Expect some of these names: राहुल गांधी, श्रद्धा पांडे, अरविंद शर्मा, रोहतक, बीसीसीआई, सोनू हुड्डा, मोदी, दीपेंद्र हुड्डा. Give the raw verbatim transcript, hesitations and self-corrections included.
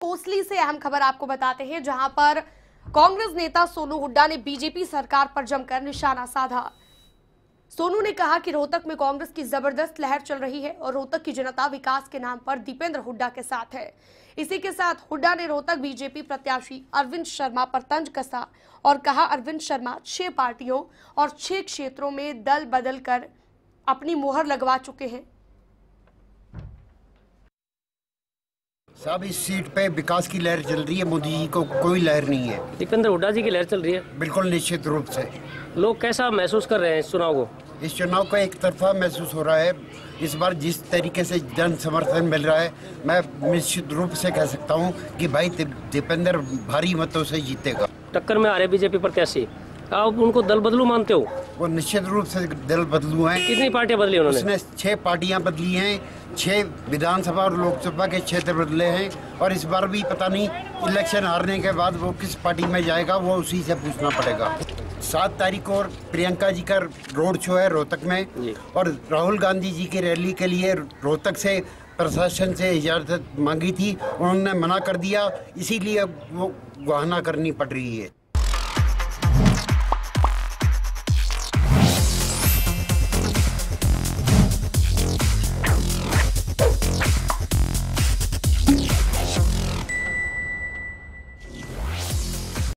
कोसली से अहम खबर आपको बताते हैं, जहां पर कांग्रेस नेता सोनू हुड्डा ने बीजेपी सरकार पर जमकर निशाना साधा। सोनू ने कहा कि रोहतक में कांग्रेस की जबरदस्त लहर चल रही है और रोहतक की जनता विकास के नाम पर दीपेंद्र हुड्डा के साथ है। इसी के साथ हुड्डा ने रोहतक बीजेपी प्रत्याशी अरविंद शर्मा पर तंज कसा और कहा, अरविंद शर्मा छह पार्टियों और छह क्षेत्रों में दल बदल कर अपनी मोहर लगवा चुके हैं। साहब, इस सीट पे विकास की लहर चल रही है, मोदी जी को कोई लहर नहीं है, दीपेंद्र हुड्डा जी की लहर चल रही है। बिल्कुल निश्चित रूप से। लोग कैसा महसूस कर रहे हैं इस चुनाव को? इस चुनाव को एक तरफा महसूस हो रहा है। इस बार जिस तरीके से जन समर्थन मिल रहा है, मैं निश्चित रूप से कह सकता हूँ कि भाई दीपेंद्र भारी मतों से जीतेगा। टक्कर में आ रहे बीजेपी प्रत्याशी, आप उनको दल बदलू मानते हो? वो निश्चित रूप से दल बदलू हैं। कितनी पार्टियां बदली उन्होंने? उसने छह पार्टियां बदली हैं, छह विधानसभा और लोकसभा के क्षेत्र बदले हैं, और इस बार भी पता नहीं इलेक्शन हारने के बाद वो किस पार्टी में जाएगा, वो उसी से पूछना पड़ेगा। सात तारीख को प्रियंका जी का रोड शो है रोहतक में, और राहुल गांधी जी की रैली के लिए रोहतक से प्रशासन से इजाज़त मांगी थी, उन्होंने मना कर दिया, इसीलिए वो गुहाना करनी पड़ रही है।